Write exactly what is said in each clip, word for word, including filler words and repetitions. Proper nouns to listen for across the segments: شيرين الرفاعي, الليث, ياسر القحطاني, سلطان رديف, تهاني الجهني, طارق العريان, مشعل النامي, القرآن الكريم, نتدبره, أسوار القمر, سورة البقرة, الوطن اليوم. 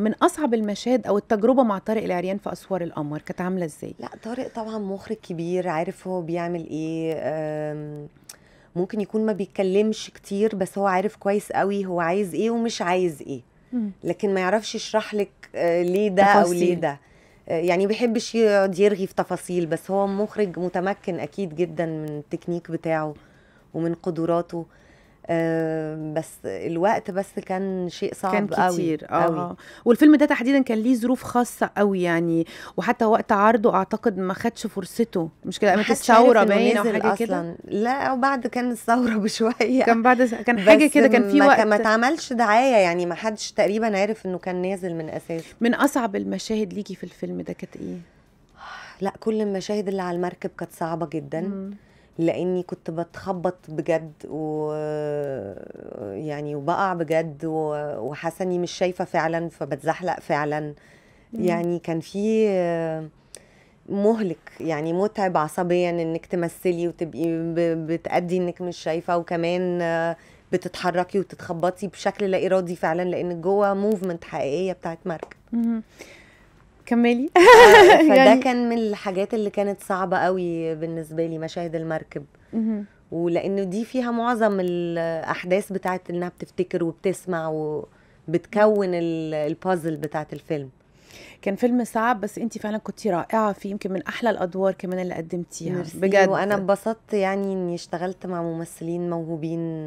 من أصعب المشاهد أو التجربة مع طارق العريان في أسوار القمر كانت عاملة إزاي؟ لا طارق طبعا مخرج كبير، عارف هو بيعمل إيه، ممكن يكون ما بيتكلمش كتير بس هو عارف كويس قوي هو عايز إيه ومش عايز إيه، لكن ما يعرفش يشرح لك ليه ده أو ليه ده، يعني بيحبش يقعد يرغي في تفاصيل، بس هو مخرج متمكن أكيد جدا من التكنيك بتاعه ومن قدراته، أه بس الوقت بس كان شيء صعب قوي، كان كتير قوي. آه. والفيلم ده تحديدا كان ليه ظروف خاصه قوي يعني، وحتى وقت عرضه اعتقد ما خدش فرصته، مش كده؟ قامت الثوره باينه او حاجه كده، لا وبعد كان الثوره بشويه، كان بعد كان حاجه كده، كان في وقت ما اتعملش دعايه، يعني ما حدش تقريبا عارف انه كان نازل من اساس. من اصعب المشاهد ليكي في الفيلم ده كانت ايه؟ لا كل المشاهد اللي على المركب كانت صعبه جدا، م. لاني كنت بتخبط بجد و يعني وبقع بجد وحاسه اني مش شايفه فعلا، فبتزحلق فعلا، يعني كان في مهلك، يعني متعب عصبيا انك تمثلي وتبقي بتأدي انك مش شايفه، وكمان بتتحركي وتتخبطي بشكل لا ارادي فعلا لانك جوه موفمنت حقيقيه بتاعت مركب. كملي. فده كان من الحاجات اللي كانت صعبه قوي بالنسبه لي، مشاهد المركب، ولانه دي فيها معظم الاحداث بتاعت انها بتفتكر وبتسمع وبتكون البازل بتاعت الفيلم. كان فيلم صعب بس انت فعلا كنتي رائعه فيه، يمكن من احلى الادوار كمان اللي قدمتيها بجد، وانا اتبسطت يعني اني اشتغلت مع ممثلين موهوبين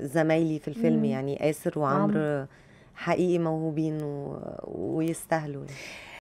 زمايلي في الفيلم، يعني آسر وعمرو حقيقي موهوبين و... ويستاهلوا.